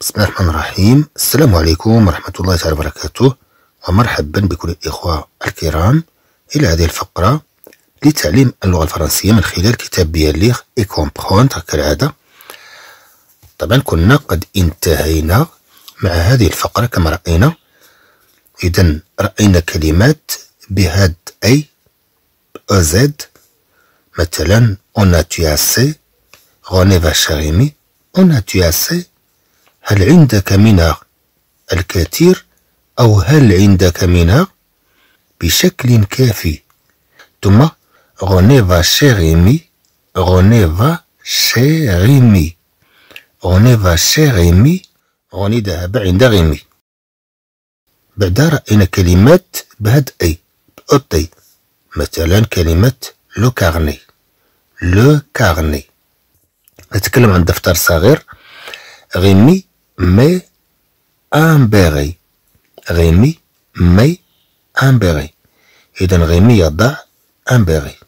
بسم الله الرحمن الرحيم. السلام عليكم ورحمة الله تعالى وبركاته، ومرحبا بكل الإخوة الكرام إلى هذه الفقرة لتعليم اللغة الفرنسية من خلال كتاب بيان ليغ إي كومبخوندغ كالعادة. طبعا كنا قد انتهينا مع هذه الفقرة كما رأينا، إذا رأينا كلمات بهاد أي أزد، مثلا on a tué assez غني فاشاريمي، on a tué assez هل عندك منها الكثير أو هل عندك منها بشكل كافي، ثم غني فاشاريمي غني فاشاريمي غني فاشاريمي غني ذهب عند غيمي. بعدها رأينا كلمات بهاد أي بأطي، مثلا كلمة لو كارني لو كارني، نتكلم عن دفتر صغير، غيمي مي امبيغي غيمي مي امبيغي، اذا غيمي يضع امبيغي.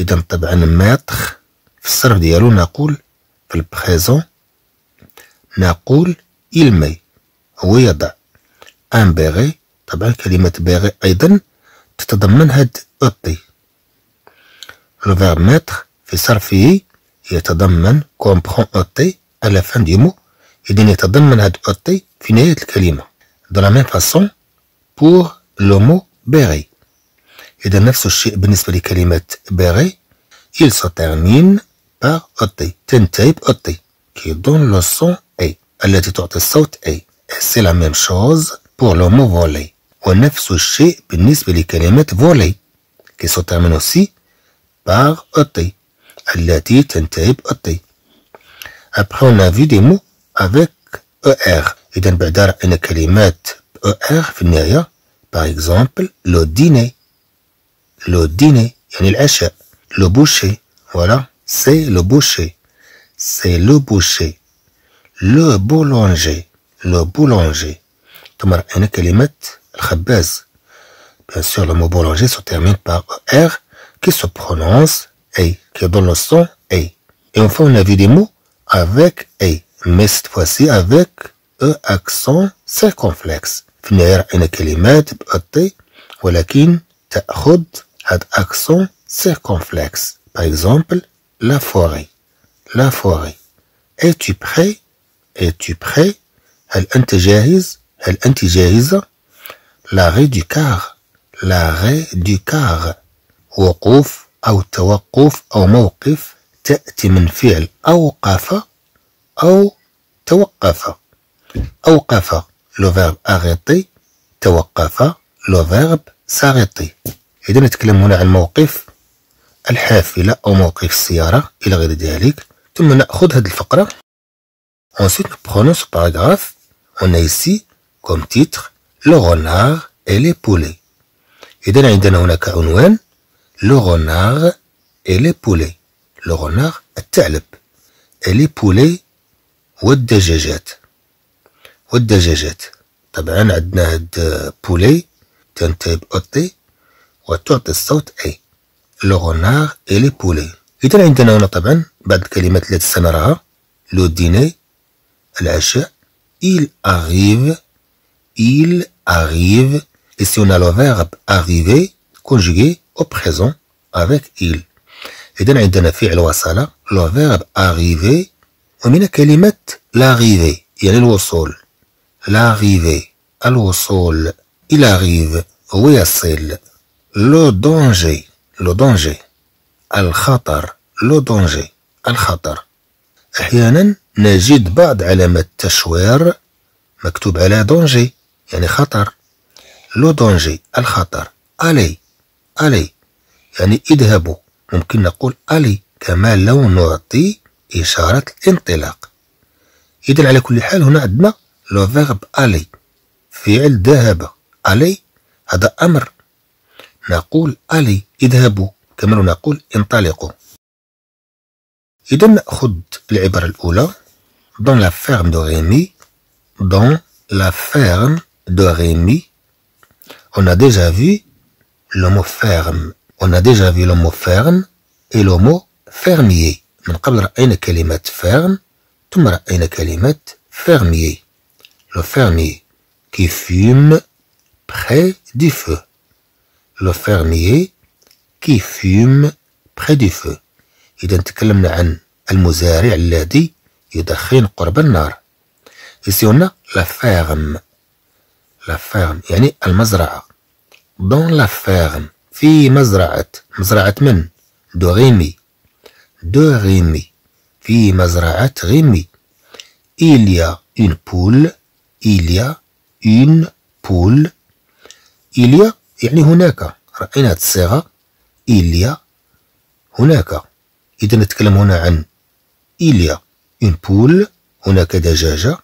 اذا طبعا ماتخ في الصرف ديالو نقول في البريزون نقول المي هو يضع امبيغي. طبعا كلمة بيغي ايضا تتضمن هاد اوطي. الفيرب ماتخ في صرفه يتضمن كومبخون اوطي على فان دي مو، إذن يتضمن هاد أوتي في نهاية الكلمة. دو لا ميم فاسون بور لو مو بيغي، إذا نفس الشيء بالنسبة لكلمة بيغي، إل سو تيرمين باغ أوتي تنتهي بأوتي كي دون لو سون أي التي تعطي الصوت أي. سي لا ميم شوز بور لو مو فولي، ونفس الشيء بالنسبة لكلمة فولي كي سو تيرمين أوسي باغ أوتي التي تنتهي بأوتي. Après on a vu des mots avec ER. إذا بعدها رأينا كلمات ER في النهاية، par exemple le dîner le dîner يعني العشاء، le boucher voilà c'est le boucher c'est le boucher، le boulanger le boulanger. ثم رأينا كلمة الخباز، bien sûr le mot boulanger se termine par ER qui se prononce أي qui donne le son أي. Et enfin on a vu des mots avec A, mais cette fois-ci avec E accent circonflexe. في النهاية رأينا كلمات بأطي ولكن تأخذ هاد accent circonflexe. Par exemple, la forêt. La forêt. Es-tu prêt? Es-tu prêt? هل أنت جاهز؟ هل أنت جاهزة؟ l'arrêt du car. l'arrêt du car. وقوف أو توقف أو موقف تأتي من فعل أوقف أو توقف. أوقف لو فيرب أغيطي، توقف لو فيرب ساغيطي. إذا نتكلم هنا عن موقف الحافلة أو موقف السيارة إلى غير ذلك. ثم نأخذ هذه الفقرة ensuite nous prenons ce paragraphe. On a ici comme titre le renard et les poulets. إذا عندنا هناك عنوان le renard et les poulets. لو غونار الثعلب، لي بولي والدجاجات والدجاجات. طبعا عندنا هاد بولي تنتهي بأوتي وتعطي الصوت أي، لو غونار لي بولي. إذا عندنا هنا طبعا بعض الكلمات التي سنراها، لو ديني العشاء، إل أغيف إل أغيف. Ici on a le verbe arriver conjugué au présent avec il. إذا عندنا فعل وصل لو فيرب أغيفي، ومن كلمة لاغيفي يعني الوصول، لاغيفي الوصول، إل أغيف هو يصل. لو دونجي لو دونجي الخطر، لو دونجي الخطر. أحيانا نجد بعض علامات التشوير مكتوب على دونجي يعني خطر، لو دونجي الخطر. ألي ألي يعني اذهبوا، ممكن نقول ألي كما لو نعطي إشارة الانطلاق. إذا على كل حال هنا عندنا لو فيرب ألي فعل ذهب، ألي هذا أمر، نقول ألي اذهبوا كما لو نقول انطلقوا. إذا نأخذ العبارة الأولى dans la ferme de Rémi dans la ferme de Rémi. On a déjà vu le mot ferme. On a déjà vu le mot ferme et le mot fermier. من قبل رأينا كلمة ferme ثم رأينا كلمة fermier. Le fermier qui fume près du feu. Le fermier qui fume près du feu. إذا تكلمنا عن المزارع الذي يدخن قرب النار. Ici on a la ferme. La ferme يعني المزرعة. Dans la ferme في مزرعة. مزرعة من؟ De Rémi. De Rémi. في مزرعة Rémi. Il y a une poule. Il y a une poule. Il y a يعني هناك. رأينا هاد الصيغة. Il y a هناك. إذا نتكلم هنا عن il y a une poule. هناك دجاجة.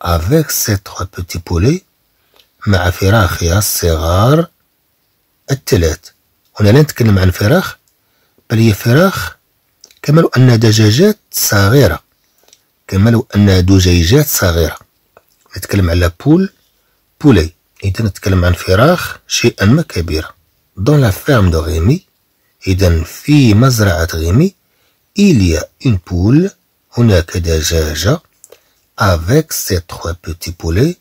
Avec ces trois petits poulets. مع فراخها الصغار الثلاث. هنا لا نتكلم عن فراخ بل هي فراخ كما لو أنها دجاجات صغيرة. كما لو أنها دجاجات صغيرة. نتكلم على بول بولي. إذا نتكلم عن فراخ شيئا ما كبيرة. Dans la ferme de Rémi. إذا في مزرعة غيمي. Il y a une poule. هناك دجاجة. Avec ces trois petits poulets.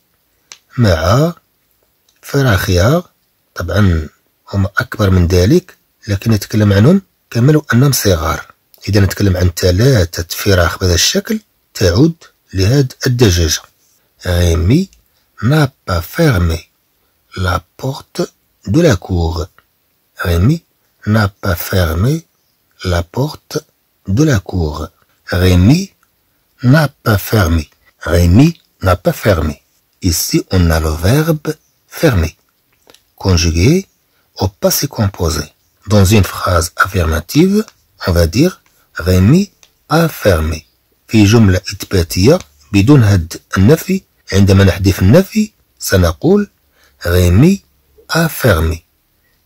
مع فراخها. طبعا هما أكبر من ذلك لكن نتكلم عنهم كملوا أنهم صغار. إذا نتكلم عن ثلاثة فراخ بهذا الشكل تعود لهاد الدجاجة. Rémi n'a pas fermé la porte de la cour. Rémi n'a pas fermé la porte de la cour. Rémi n'a pas fermé. Rémi n'a pas fermé. Ici, on a le verbe fermer, conjugué au passé composé. Dans une phrase affirmative, on va dire Rémi a fermé. في جملة إثباتية بدون هد النفي، عندما نحذف النفي سنقول Rémi a fermé.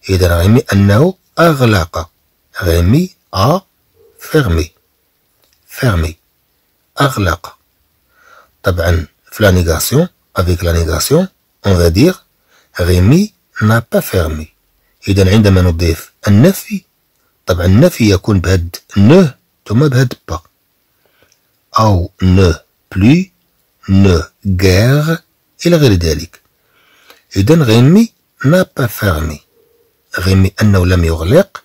إذا Rémi أنه أغلق. Rémi a fermé. Fermé. أغلق. طبعا في la négation. Avec la négation, on va dire Rémi n'a pas fermé. إذا عندما نضيف النفي، طبعا النفي يكون بهد ne ثم بهد pas. أو ne plus, ne guère إلى غير ذلك. إذا Rémi n'a pas fermé. Rémi أنه لم يغلق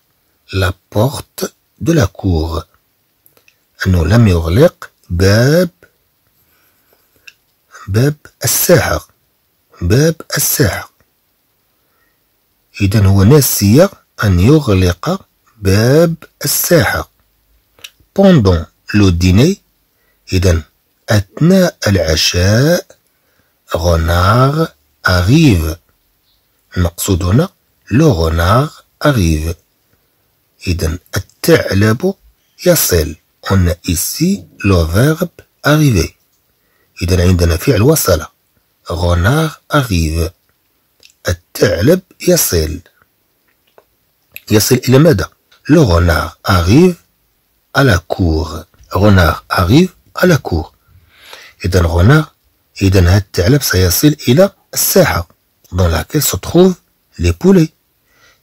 la porte de la cour. أنه لم يغلق باب الساحة. باب الساحة. إذا هو ناسي أن يغلق باب الساحة. Pendant le dîner. إذا أثناء العشاء. Renard arrive. المقصود هنا le renard arrive. إذا الثعلب يصل. On a ici le verbe arriver. إذا عندنا فعل وصل. غنار أغيب. الثعلب يصل. يصل إلى ماذا؟ لو غنار أغيب على كور. غنار أغيب على كور. إذا غنار. إذا هذا الثعلب سيصل إلى الساحة. dans laquelle se trouve les poulets.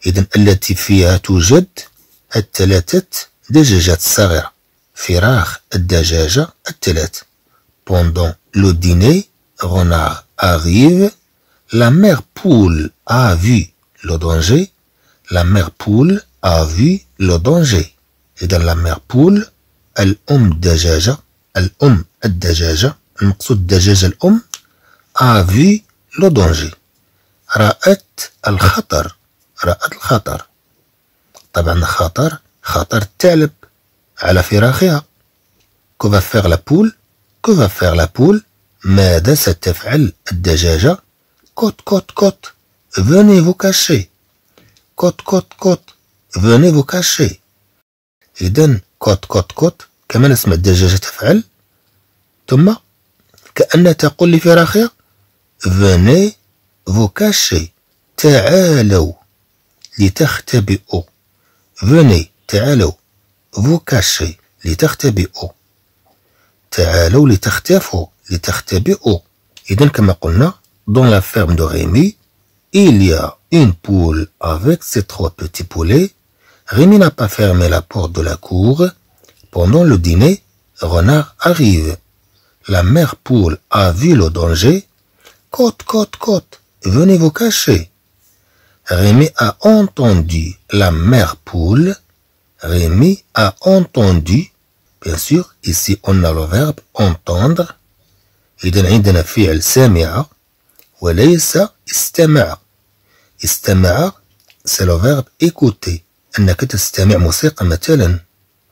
إذا التي فيها توجد الثلاثة دجاجات صغيرة. فراخ الدجاجة الثلاث. pendant le dîner, renard arrive, la mère poule a vu le danger, la mère poule a vu le danger. Et dans la mère poule, الدجاجة المقصود الدجاجة الأم a vu le danger. رأت الخطر. طبعا خطر الثعلب على فراخها. Que va faire la poule? Que va faire la poule? ماذا ستفعل الدجاجة؟ Côte. Venez vous cacher. Côte. Venez vous cacher. إذن côte. كما نسمع الدجاجة تفعل. ثم كأنها تقول لفراخها Venez vous cacher. تعالوا لتختبئوا. Venez تعالوا vous cacher لتختبئوا. تعالوا لتختفوا لتختبئوا. إذن كما قلنا dans la ferme de Rémi il y a une poule avec ses trois petits poulets. Rémi n'a pas fermé la porte de la cour. Pendant le dîner renard arrive. la mère poule a vu le danger. « Côte, venez vous cacher. » Rémi a entendu la mère poule. Rémi a entendu. Bien sûr, ici on a le verbe entendre. إذن عندنا فعل سمع وليس استمع. استمع c'est le verbe écouter. أنك تستمع موسيقى مثلا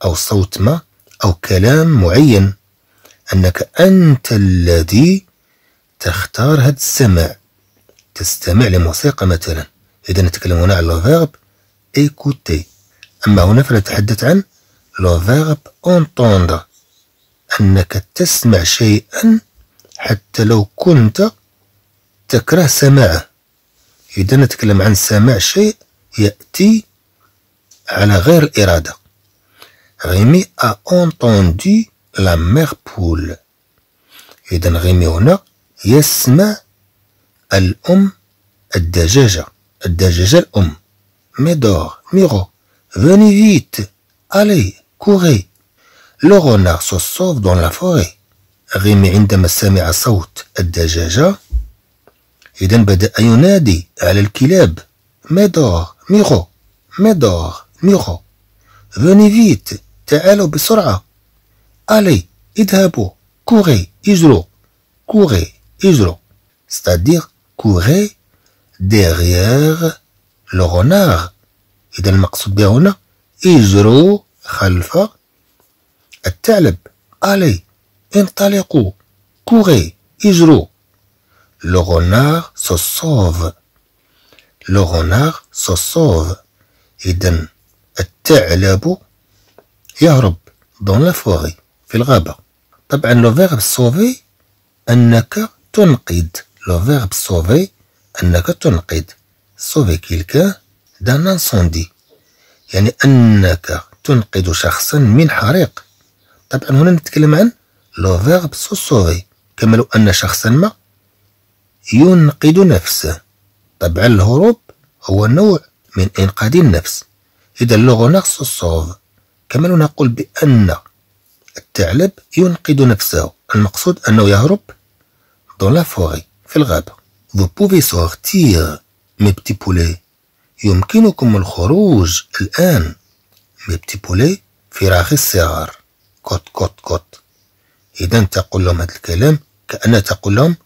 أو صوت ما أو كلام معين. أنك أنت الذي تختار هذا السماع. تستمع لموسيقى مثلا. إذا نتكلم هنا على le verbe écouter. أما هنا فنتحدث عن le verbe entendre. أنك تسمع شيئا حتى لو كنت تكره سماعه. إذا نتكلم عن سماع شيء يأتي على غير الإرادة. Rémi a entendu la mère poule. إذا Rémi هنا يسمع الأم الدجاجة. الدجاجة الأم. Médor, Miro, venez vite, allez, courez. Le renard se sauve dans la forêt. Rémi عندما سمع صوت الدجاجة إذا بدأ ينادي على الكلاب. Médor, Miro, Médor, Miro. Venez vite, تعالوا بسرعة. Allez, اذهبوا, courez, اجروا. Courez, اجروا. C'est-à-dire courez derrière le renard. إذا المقصود بها هنا اجروا خلف الثعلب. Allez, انطلقوا, courez, اجروا. Le renard se sauve. Le renard se sauve. إذن الثعلب يهرب dans la forêt في الغابة. طبعا le verbe sauver أنك تنقذ. Le verbe sauver أنك تنقذ. sauver quelqu'un d'un incendie يعني أنك تنقذ شخصا من حريق. طبعا هنا نتكلم عن لو فيرب سو سوفي كما لو أن شخصا ما ينقذ نفسه. طبعا الهروب هو نوع من إنقاذ النفس. إذا لو غونار سو سوف كما لو نقول بأن الثعلب ينقذ نفسه. المقصود أنه يهرب dans la forêt في الغابة. Vous pouvez sortir mes petits poulets. يمكنكم الخروج الآن. mes petits poulets فراخي الصغار. كوت. إذا تقول لهم هذا الكلام كأن تقول لهم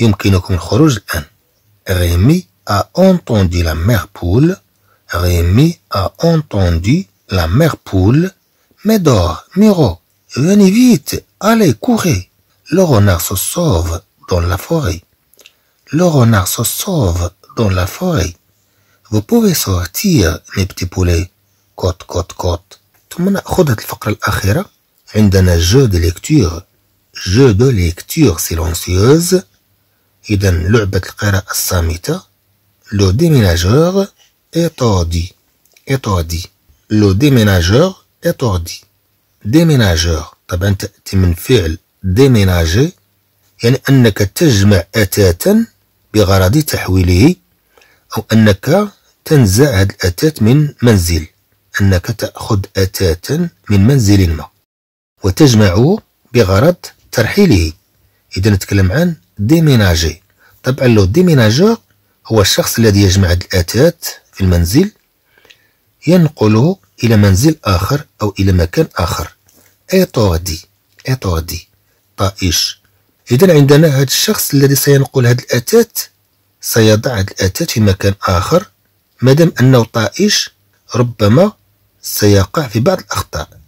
يمكنكم الخروج الآن. Rémi a entendu la mère poule. Rémi a entendu la mère poule. Médor, Miro, venez vite, allez, courez. Le renard se sauve dans la forêt. Le renard se sauve dans la forêt. Vous pouvez sortir, mes petits poulets. كوت. ثم نأخذ هذه الفقرة الأخيرة. عندنا jeu de lecture. jeu de lecture silencieuse. إذا لعبة القراءة الصامتة. le déménageur étourdi. le déménageur étourdi. déménageur طبعا تأتي من فعل déménager يعني أنك تجمع أتاتا بغرض تحويله أو أنك تنزع هذا الأتات من منزل. أنك تأخذ أتاتا من منزل ما وتجمعه بغرض ترحيله. إذا نتكلم عن ديميناجي. طبعا لو ديميناجور هو الشخص الذي يجمع الأتات في المنزل ينقله إلى منزل آخر أو إلى مكان آخر. إيطوردي طائش. إذا عندنا هذا الشخص الذي سينقل هذه الأتات سيضع هذه الأتات في مكان آخر. مادام أنه طائش ربما سيقع في بعض الأخطاء.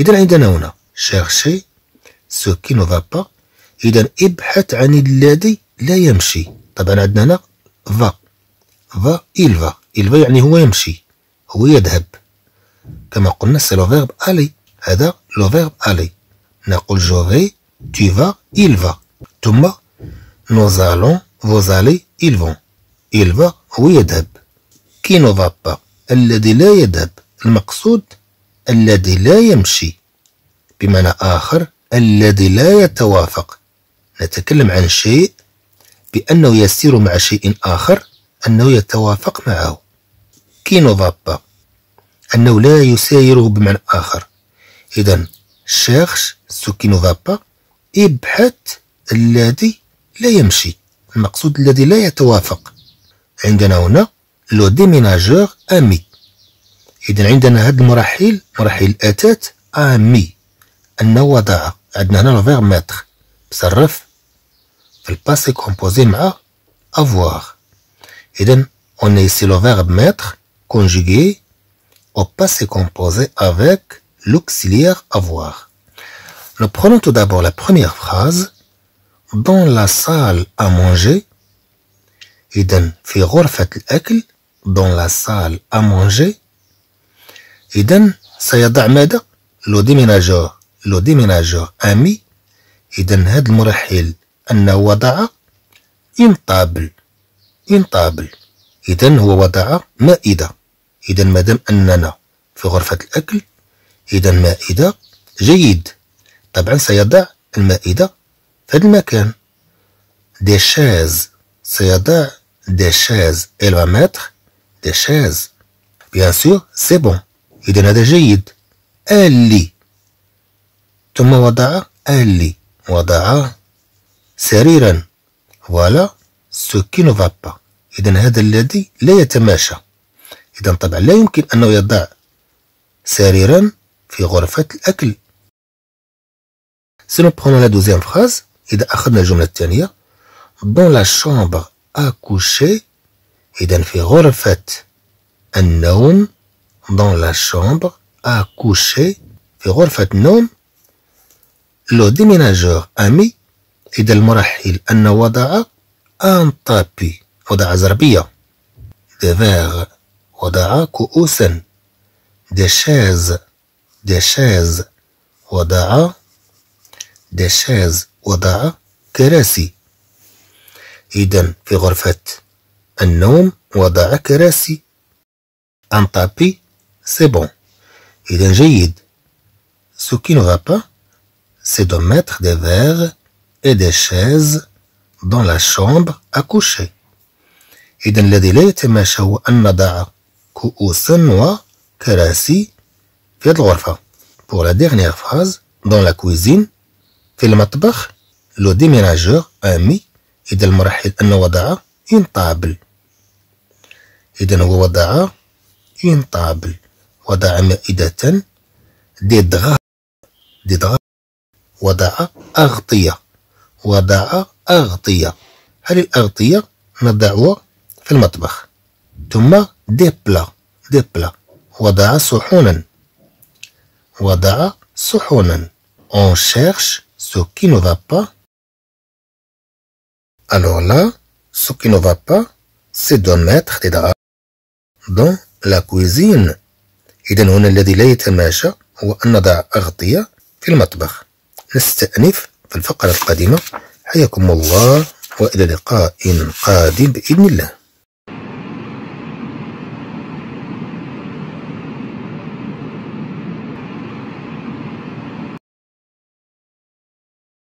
إذا عندنا هنا chercher ce qui ne va pas. إذا ابحث عن الذي لا يمشي. طبعا عندنا هنا va il va يعني هو يمشي هو يذهب. كما قلنا c'est le verbe aller. هذا le verbe aller. نقول je vais, tu vas, il va. ثم nous allons, vous allez, ils vont. il va هو يذهب. qui ne va pas الذي لا يذهب. المقصود الذي لا يمشي. بمعنى آخر الذي لا يتوافق. نتكلم عن شيء بأنه يسير مع شيء آخر أنه يتوافق معه. qui ne va pas أنه لا يسايره بمعنى آخر. إذا cherche ce qui ne va pas ابحث الذي لا يمشي، المقصود الذي لا يتوافق. عندنا هنا لو ديميناجور امي، إذن عندنا هذا المرحيل، مرحيل أتات امي، أنه وضعها. عندنا هنا لو فيغ ماتخ تصرف في الباسي كومبوزي مع افواغ. إذن on a ici le verbe mettre conjugué au passé composé avec l'auxiliaire avoir. Nous prenons tout d'abord la première phrase. Dans la salle à manger. إذن في غرفة الأكل. Dans la salle à manger. إذن سيضع ماذا؟ لو ديميناجور. لو ديميناجور أمي. إذن هذا المرحل أنه وضع une table. une table. إذن هو وضع مائدة. إذن مادام أننا في غرفة الأكل، إذن مائدة جيد. طبعا سيضع المائدة في هذا المكان. دي شاز، سيضع دي شاز. إل فا ماتخ دي شاز. بيان سور سي بون. إذن هذا جيد. آلي، ثم وضع آلي، وضع سريرا. فوالا سو كي نو فا با. إذن هذا الذي لا يتماشى. إذن طبعا لا يمكن أنه يضع سريرا في غرفة الأكل. Si nous prenons la deuxième phrase, إذا أخذنا الجملة الثانية dans la chambre à coucher. إذن في غرفة النوم. dans la chambre à coucher، في غرفة النوم. le déménageur a mis. إذا المرحيل أنه وضع un tapis، وضع زربية. دي فيغ وضع كؤوسا. دي شاز، دي شاز وضع، دي شاز وضع كراسي. إذن في غرفة النوم وضع كراسي. ان تابي سي بون. إذن جيد. سو كي نو فا با سي دو ميتر دي فيغ اي دي شاز دون لا شومبر ا كوشي. إذن الذي لا يتماشى هو أن نضع كؤوسا وكراسي في هذه الغرفة. pour la dernière phrase dans la cuisine، في المطبخ لو ديميناجور أمي. إذا المرحل أنه وضع إن طابل. إذا هو وضع إن طابل، وضع مائدة. دي دغا، دي دغا وضع أغطية، وضع أغطية. هذه الأغطية نضعها في المطبخ. ثم دي بلا، دي بلا وضع صحونا، وضع صحونا. on cherche ce qui ne va pas. alors là ce qui ne va pas c'est de mettre des draps dans la cuisine. إذن هنا الذي لا يتماشى هو أن نضع أغطية في المطبخ. نستأنف في الفقرة القادمة. حياكم الله وإلى لقاء قادم بإذن الله.